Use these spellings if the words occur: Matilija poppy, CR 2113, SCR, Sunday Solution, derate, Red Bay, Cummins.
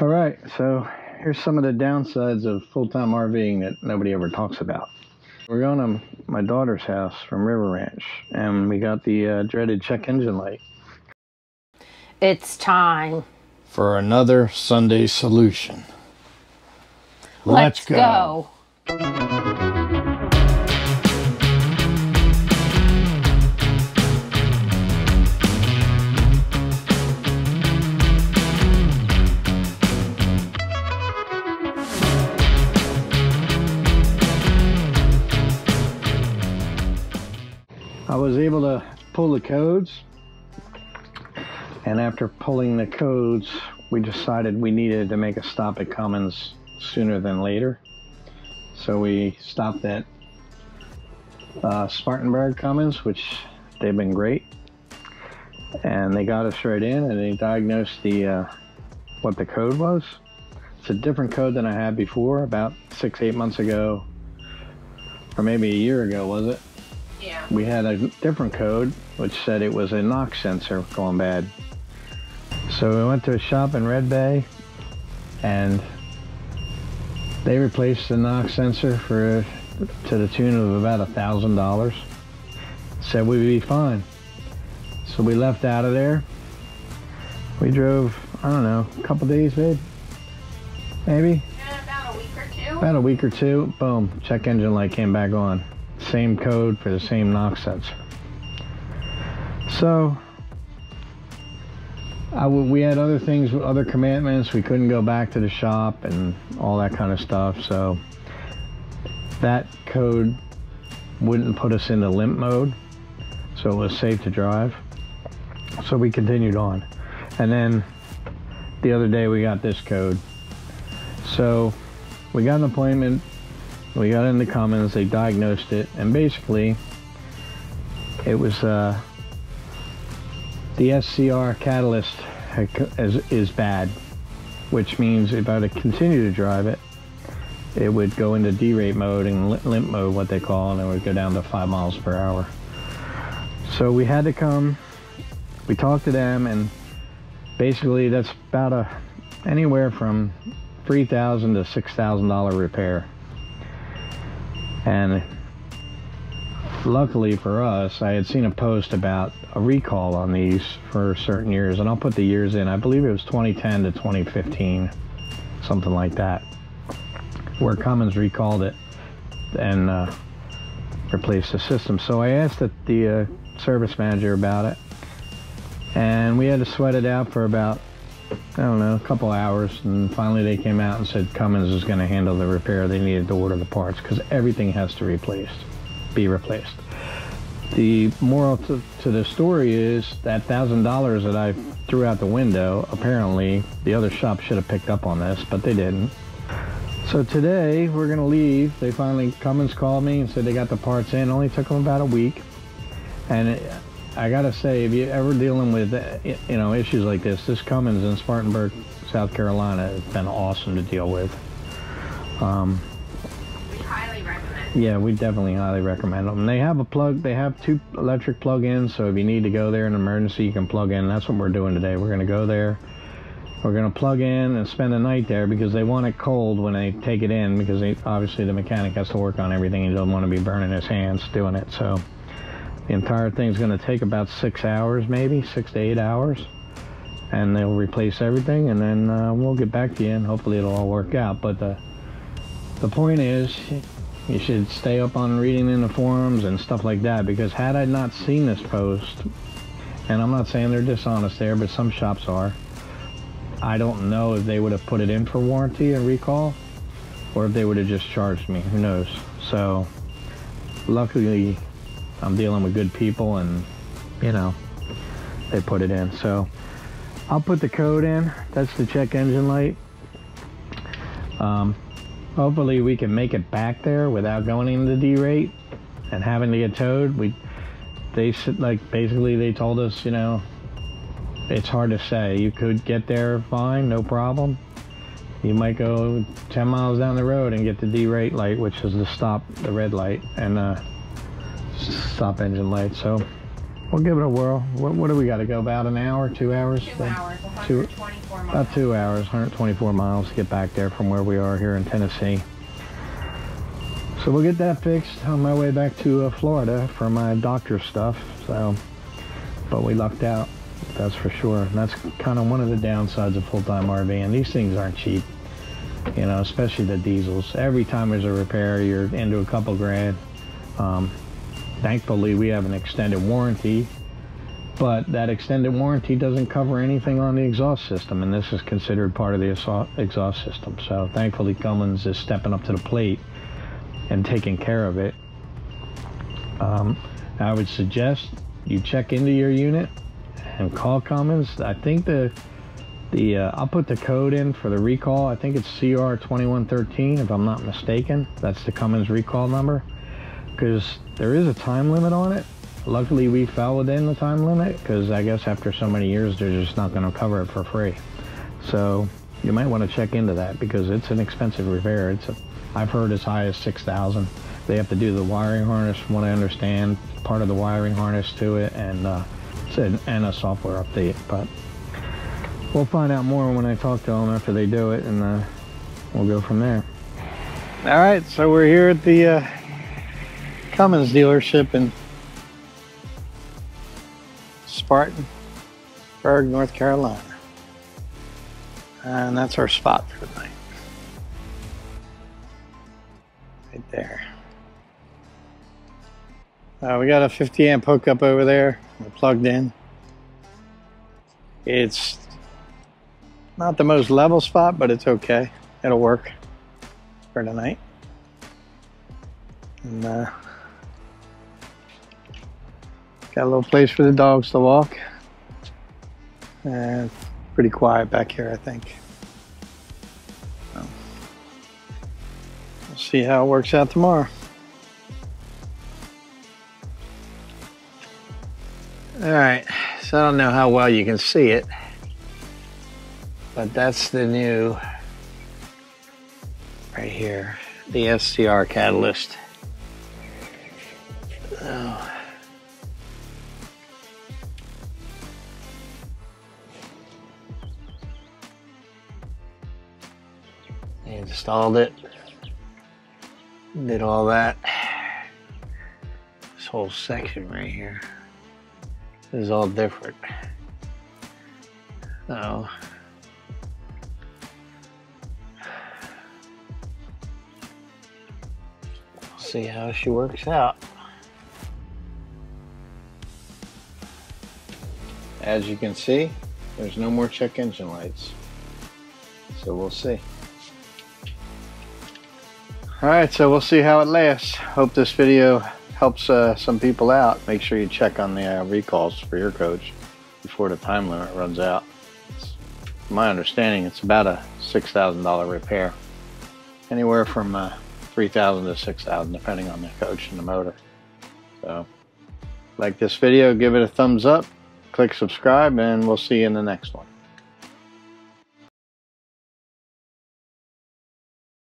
All right, so here's some of the downsides of full-time RVing that nobody ever talks about. We're going to my daughter's house from River Ranch, and we got the dreaded check engine light. It's time for another Sunday solution. Let's go. I was able to pull the codes, and after pulling the codes, we decided we needed to make a stop at Cummins sooner than later. So we stopped at Spartanburg Cummins, which they've been great, and they got us right in, and they diagnosed the what the code was. It's a different code than I had before, about 6-8 months ago, or maybe a year ago, was it? Yeah. We had a different code which said it was a knock sensor going bad. So we went to a shop in Red Bay, and they replaced the knock sensor for to the tune of about $1,000. Said we'd be fine. So we left out of there. We drove, I don't know, a couple days, babe? Maybe? Yeah, about a week or two. About a week or two. Boom, check engine light came back on. Same code for the same knock sensor. So we had other things, other commandments. We couldn't go back to the shop and all that kind of stuff, so that code wouldn't put us into limp mode, so it was safe to drive. So we continued on, and then the other day we got this code. So we got an appointment. We got into Cummins, they diagnosed it, and basically it was the SCR catalyst is bad, which means if I were to continue to drive it, it would go into derate mode and limp mode, what they call, and it would go down to 5 miles per hour. So we had to come, we talked to them, and basically that's about anywhere from $3,000 to $6,000 repair. And luckily for us, I had seen a post about a recall on these for certain years, and I'll put the years in. I believe it was 2010 to 2015, something like that, where Cummins recalled it and replaced the system. So I asked the service manager about it, and we had to sweat it out for about, I don't know, a couple hours, and finally they came out and said Cummins is going to handle the repair. They needed to order the parts because everything has to be replaced. The moral to the story is that $1,000 that I threw out the window, apparently the other shop should have picked up on this, but they didn't. So today we're going to leave. They finally, Cummins called me and said they got the parts in. It only took them about a week, and I gotta say, if you're ever dealing with, you know, issues like this, this Cummins in Spartanburg, South Carolina, has been awesome to deal with. We highly recommend them. Yeah, we definitely highly recommend them. They have a plug. They have 2 electric plug-ins, so if you need to go there in an emergency, you can plug in. That's what we're doing today. We're gonna go there. We're gonna plug in and spend the night there because they want it cold when they take it in, because obviously the mechanic has to work on everything. He doesn't want to be burning his hands doing it, so. The entire thing's going to take about 6 hours, maybe 6 to 8 hours, and they'll replace everything, and then we'll get back to you, and hopefully it'll all work out. But the point is, you should stay up on reading in the forums and stuff like that, because had I not seen this post, and I'm not saying they're dishonest there, but some shops are, I don't know if they would have put it in for warranty and recall, or if they would have just charged me. Who knows? So luckily I'm dealing with good people, and you know, they put it in. So I'll put the code in. That's the check engine light. Hopefully we can make it back there without going into derate and having to get towed. They told us, you know, it's hard to say. You could get there fine, no problem. You might go 10 miles down the road and get the derate light, which is the red light, and stop engine light. So We'll give it a whirl. What do we got to go, about an hour, 2 hours? 2 hours, 124 miles. About 2 hours, 124 miles to get back there from where we are here in Tennessee. So we'll get that fixed on my way back to Florida for my doctor stuff. So, but we lucked out, that's for sure. And that's kind of one of the downsides of full-time RVing. These things aren't cheap, you know, especially the diesels. Every time there's a repair, you're into a couple grand. Thankfully, we have an extended warranty, but that extended warranty doesn't cover anything on the exhaust system, and this is considered part of the exhaust system. So thankfully, Cummins is stepping up to the plate and taking care of it. I would suggest you check into your unit and call Cummins. I think I'll put the code in for the recall. I think it's CR 2113, if I'm not mistaken. That's the Cummins recall number, because there is a time limit on it. Luckily, we fell within the time limit, because I guess after so many years, they're just not going to cover it for free. So you might want to check into that, because it's an expensive repair. I've heard as high as $6,000. They have to do the wiring harness, from what I understand, part of the wiring harness to it, and a software update. But we'll find out more when I talk to them after they do it, and we'll go from there. All right, so we're here at the Cummins dealership in Spartanburg, North Carolina. And that's our spot for the night. Right there. We got a 50 amp hookup over there. We're plugged in. It's not the most level spot, but it's okay. It'll work for tonight. And got a little place for the dogs to walk. And it's pretty quiet back here, I think. So, we'll see how it works out tomorrow. All right, so I don't know how well you can see it, but that's the new, right here, the SCR catalyst. Oh. Installed it, did all that. This whole section right here is all different. So we'll see how she works out. As you can see, there's no more check engine lights, so we'll see. All right, so we'll see how it lasts. Hope this video helps some people out. Make sure you check on the recalls for your coach before the time limit runs out. From my understanding, it's about a $6,000 repair, anywhere from $3,000 to $6,000, depending on the coach and the motor. So, like this video, give it a thumbs up, click subscribe, and we'll see you in the next one.